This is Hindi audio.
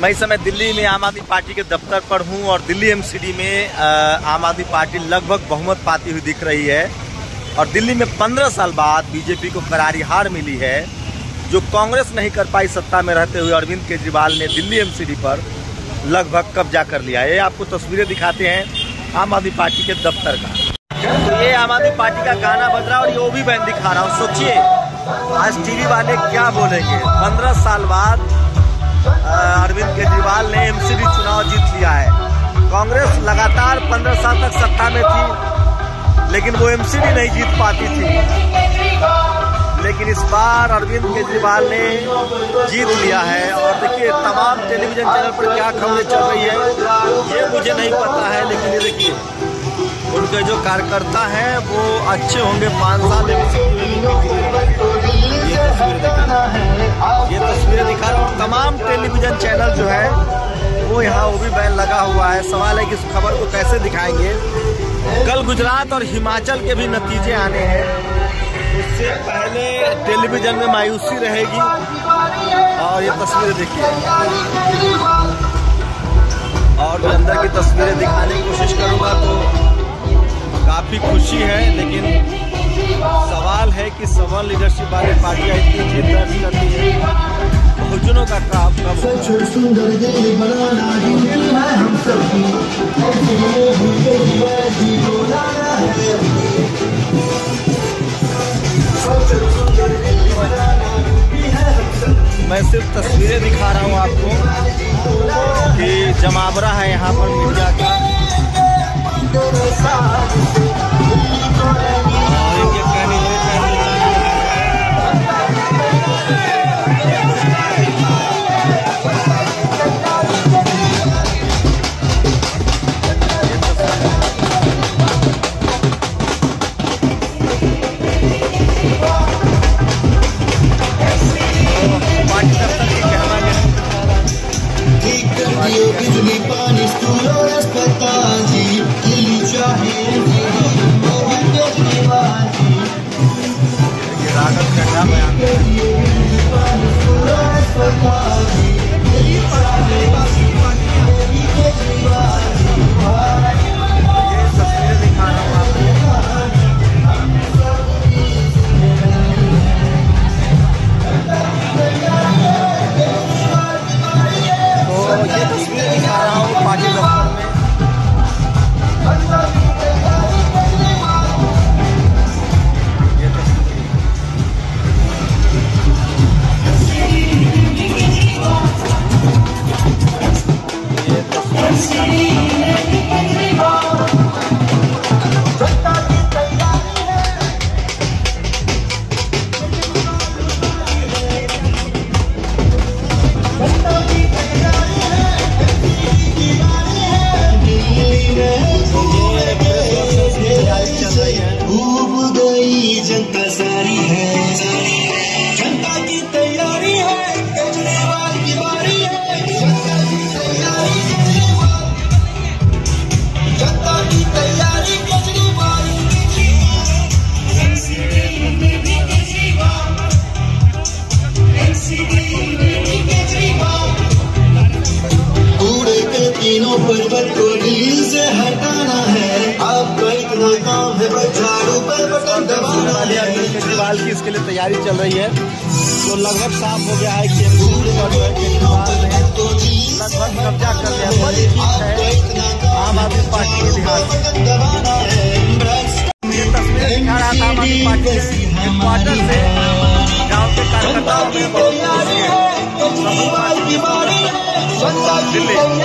मैं इस समय दिल्ली में आम आदमी पार्टी के दफ्तर पर हूं और दिल्ली एमसीडी में आम आदमी पार्टी लगभग बहुमत पाती हुई दिख रही है और दिल्ली में 15 साल बाद बीजेपी को करारी हार मिली है जो कांग्रेस नहीं कर पाई। सत्ता में रहते हुए अरविंद केजरीवाल ने दिल्ली एमसीडी पर लगभग कब्जा कर लिया है। आपको तस्वीरें दिखाते हैं आम आदमी पार्टी के दफ्तर का। तो ये आम आदमी पार्टी का गाना बज रहा है और ये ओबी बैंड दिखा रहा हूँ। सोचिए आज टीवी वाले क्या बोलेंगे। 15 साल बाद अरविंद केजरीवाल ने एमसीडी चुनाव जीत लिया है। कांग्रेस लगातार 15 साल तक सत्ता में थी लेकिन वो एमसीडी नहीं जीत पाती थी, लेकिन इस बार अरविंद केजरीवाल ने जीत लिया है। और देखिए तमाम टेलीविजन चैनल पर क्या खबरें चल रही है ये मुझे नहीं पता है, लेकिन ये देखिए उनके जो कार्यकर्ता हैं वो अच्छे होंगे। 5 साल ये तस्वीरें दिखा रहे हैं। तमाम टेलीविजन चैनल जो है वो यहाँ ओबी बैन लगा हुआ है। सवाल है कि इस खबर को कैसे दिखाएंगे। कल गुजरात और हिमाचल के भी नतीजे आने हैं, उससे पहले टेलीविजन में मायूसी रहेगी। और ये तस्वीरें देखिए और मैं अंदर की तस्वीरें दिखाने की कोशिश करूँगा। तो काफ़ी खुशी है, लेकिन सवाल है कि सवाल लीडरशिप वाली पार्टियां इतनी जीत दर्ज करती है, बहुजनों का काम कब होगा। मैं सिर्फ तस्वीरें दिखा रहा हूं आपको कि जमावड़ा है यहाँ पर मीडिया का। पर्वत को दिल्ली से हटाना है, आपका इतना काम है बस झाड़ू पर बटन दबाना है। अरविंद केजरीवाल की इसके लिए तैयारी चल रही है। तो लगभग साफ हो गया है कि लगभग कब्जा कर लिया है आम आदमी पार्टी के बिहार। क्वार्टर से गाँव के कार्यकर्ताओं में